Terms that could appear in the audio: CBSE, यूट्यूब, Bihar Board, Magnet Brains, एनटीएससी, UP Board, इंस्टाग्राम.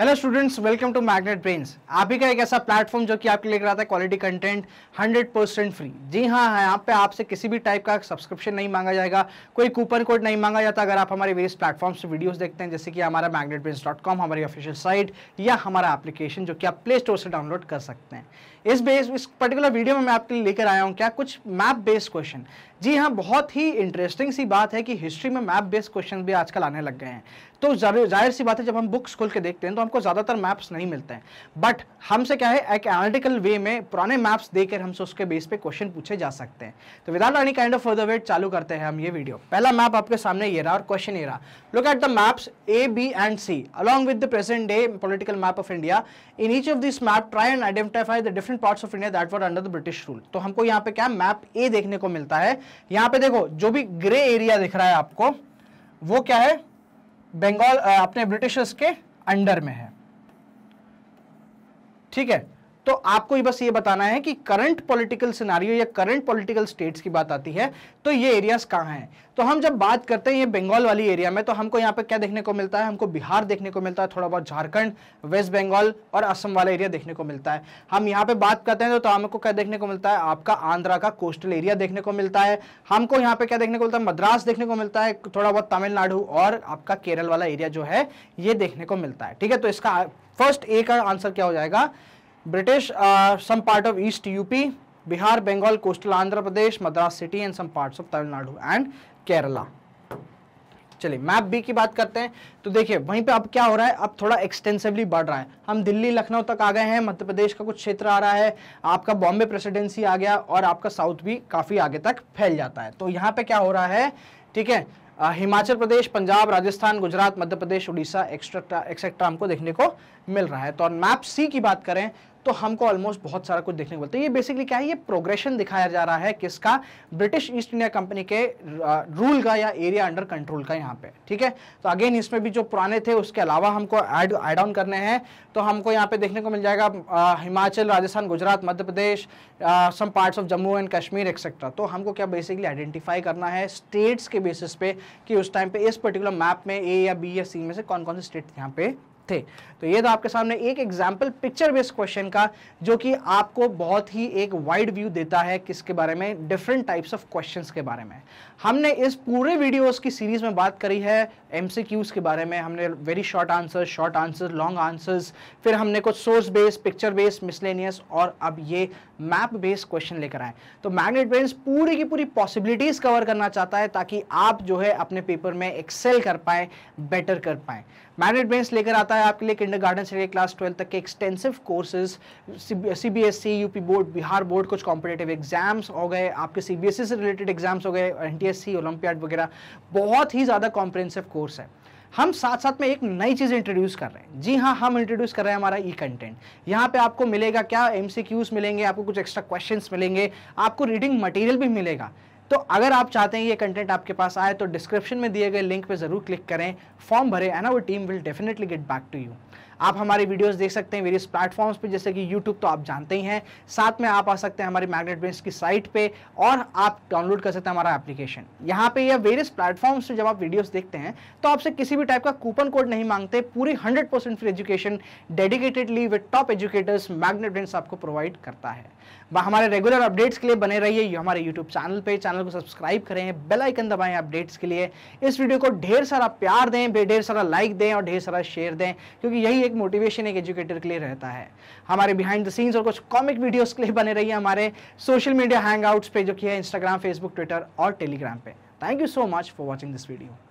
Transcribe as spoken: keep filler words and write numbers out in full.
Hello students, welcome to magnet brains. आप ही का एक ऐसा प्लेटफॉर्म जो कि आपके लेकर आता है quality content hundred percent free. जी हाँ, यहाँ पे आपसे किसी भी टाइप का सब्सक्रिप्शन नहीं मांगा जाएगा, कोई कूपन कोड नहीं मांगा जाता। अगर आप हमारे वेरियस प्लेटफॉर्म्स से वीडियोस देखते हैं, जैसे कि हमारा मैग्नेट ब्रेन्स डॉट कॉम हमारी ऑफिशियल साइट या हमारा एप्लीकेशन जो कि आप प्ले स्टोर से डाउनलोड कर सकते हैं। इस बेस इस पर्टिकुलर वीडियो में मैं आपके लिए लेकर आया हूँ क्या कुछ मैप बेस्ड क्वेश्चन। जी हाँ, बहुत ही इंटरेस्टिंग सी बात है कि हिस्ट्री में मैप बेस्ड क्वेश्चन भी आजकल आने लग गए हैं। तो जाहिर सी बात है, जब हम बुक्स खोल के देखते हैं तो हमको ज़्यादातर मैप्स नहीं मिलते हैं, बट हमसे क्या है, एक एनालिटिकल वे में पुराने मैप्स देकर हमसे उसके बेस पे क्वेश्चन पूछे जा सकते हैं। तो without any kind of further wait चालू करते हैं हम ये वीडियो। पहला मैप आपके सामने ये रहा और क्वेश्चन ये रहा, look at the maps A B and C along with the present day political map of India. In each of this map try and identify the different parts of India that were under the British rule. तो हमको यहाँ पे क्या map ए देखने को मिलता है। यहाँ पे देखो, जो भी ग्रे एरिया दिख रहा है आपको, वो क्या है, बंगाल अपने ब्रिटिशर्स के अंडर में है। ठीक है, तो आपको ये बस ये बताना है कि करंट पॉलिटिकल सिनारियो या करंट पॉलिटिकल स्टेट्स की बात आती है तो ये एरियाज कहाँ हैं। तो हम जब बात करते हैं ये बंगाल वाली एरिया में, तो हमको यहाँ पे क्या देखने को मिलता है, हमको बिहार देखने को मिलता है, थोड़ा बहुत झारखंड, वेस्ट बंगाल और असम वाला एरिया देखने को मिलता है। हम यहाँ पे बात करते हैं तो, तो हमको क्या देखने को मिलता है, आपका आंध्रा का कोस्टल एरिया देखने को मिलता है। हमको यहाँ पे क्या देखने को मिलता है, मद्रास देखने को मिलता है, थोड़ा बहुत तमिलनाडु और आपका केरल वाला एरिया जो है ये देखने को मिलता है। ठीक है, तो इसका फर्स्ट ए का आंसर क्या हो जाएगा, British some part of east UP, Bihar, Bengal, coastal Andhra Pradesh, Madras city and some parts of Tamil Nadu and Kerala. चलिए मैप बी की बात करते हैं। तो देखिए वहीं पे अब क्या हो रहा है, अब थोड़ा एक्सटेंसिवली बढ़ रहा है। हम दिल्ली लखनऊ तक आ गए हैं, मध्य प्रदेश का कुछ क्षेत्र आ रहा है, आपका बॉम्बे प्रेसिडेंसी आ गया और आपका साउथ भी काफ़ी आगे तक फैल जाता है। तो यहाँ पे क्या हो रहा है, ठीक है, Uh, Himachal Pradesh, Punjab, Rajasthan, Gujarat, Madhya Pradesh, Orissa extra etcetera हमको देखने को मिल रहा है। तो और मैप सी की बात करें तो हमको ऑलमोस्ट बहुत सारा कुछ देखने को मिलता है। ये बेसिकली क्या है, ये प्रोग्रेशन दिखाया जा रहा है किसका, ब्रिटिश ईस्ट इंडिया कंपनी के रूल का या एरिया अंडर कंट्रोल का यहाँ पे। ठीक है, तो अगेन इसमें भी जो पुराने थे उसके अलावा हमको ऐड ऐड ऑन करने हैं। तो हमको यहाँ पे देखने को मिल जाएगा आ, Himachal, Rajasthan, Gujarat, Madhya Pradesh, some parts of Jammu and Kashmir etcetera. तो हमको क्या बेसिकली आइडेंटिफाई करना है स्टेट्स के बेसिस पे कि उस टाइम पे इस पर्टिकुलर मैप में ए या बी या सी में से कौन कौन से स्टेट यहाँ पे थे। तो ये था आपके सामने एक एग्जाम्पल पिक्चर बेस्ड क्वेश्चन का, जो कि आपको बहुत ही एक वाइड व्यू देता है किसके बारे में, डिफरेंट टाइप्स ऑफ क्वेश्चंस के बारे में। हमने इस पूरे वीडियोस की सीरीज में बात करी है एमसीक्यूज के बारे में। हमने very short answer, short answer, long answers, फिर हमने कुछ source based, picture based, miscellaneous और अब ये मैप बेस्ड क्वेश्चन लेकर आए। तो मैग्नेट ब्रेन्स पूरी की पूरी पॉसिबिलिटीज कवर करना चाहता है ताकि आप जो है अपने पेपर में एक्सेल कर पाए, बेटर कर पाए। मैग्नेट ब्रेन्स लेकर आता है आपके लिए किंडरगार्टन से लेकर क्लास ट्वेल्थ तक के extensive courses, CBSE, UP board, Bihar board, कुछ कॉम्पिटेटिव एग्जाम्स हो गए, आपके सीबीएसई से रिलेटेड एग्जाम्स हो गए, एनटीएससी, ओलंपियाड वगैरह। बहुत ही ज्यादा कॉम्प्रिहेंसिव कोर्स है। हम साथ साथ में एक नई चीज़ इंट्रोड्यूस कर रहे हैं। जी हाँ, हम इंट्रोड्यूस कर रहे हैं हमारा ई कंटेंट। यहाँ पे आपको मिलेगा क्या, एमसीक्यूज मिलेंगे, आपको कुछ एक्स्ट्रा क्वेश्चंस मिलेंगे, आपको रीडिंग मटेरियल भी मिलेगा। तो अगर आप चाहते हैं ये कंटेंट आपके पास आए तो डिस्क्रिप्शन में दिए गए लिंक पे ज़रूर क्लिक करें, फॉर्म भरें and our team will definitely get back to you. आप हमारे वीडियोस देख सकते हैं वेरियस प्लेटफॉर्म्स पे, जैसे कि यूट्यूब तो आप जानते ही हैं, साथ में आप आ सकते हैं हमारी मैग्नेट ब्रेन्स की साइट पे और आप डाउनलोड कर सकते हैं हमारा एप्लीकेशन। यहाँ पे या वेरियस प्लेटफॉर्म्स पे जब आप वीडियोस देखते हैं तो आपसे किसी भी टाइप का कूपन कोड नहीं मांगते। पूरी hundred percent free education dedicatedly with top educators magnet brains आपको प्रोवाइड करता है। हमारे रेगुलर अपडेट्स के लिए बने रहिए हमारे यूट्यूब चैनल पर। चैनल को सब्सक्राइब करें, बेल आइकन दबाएं अपडेट्स के लिए। इस वीडियो को ढेर सारा प्यार दें, ढेर सारा लाइक दें और ढेर सारा शेयर दें, क्योंकि यही एक मोटिवेशन एक एजुकेटर के लिए रहता है। हमारे बिहाइंड द सीन्स और कुछ कॉमिक वीडियोस के लिए बने रहिए हमारे सोशल मीडिया हैंगआउट्स पे, जो कि है इंस्टाग्राम, फेसबुक, ट्विटर और टेलीग्राम पे। Thank you so much for watching this video.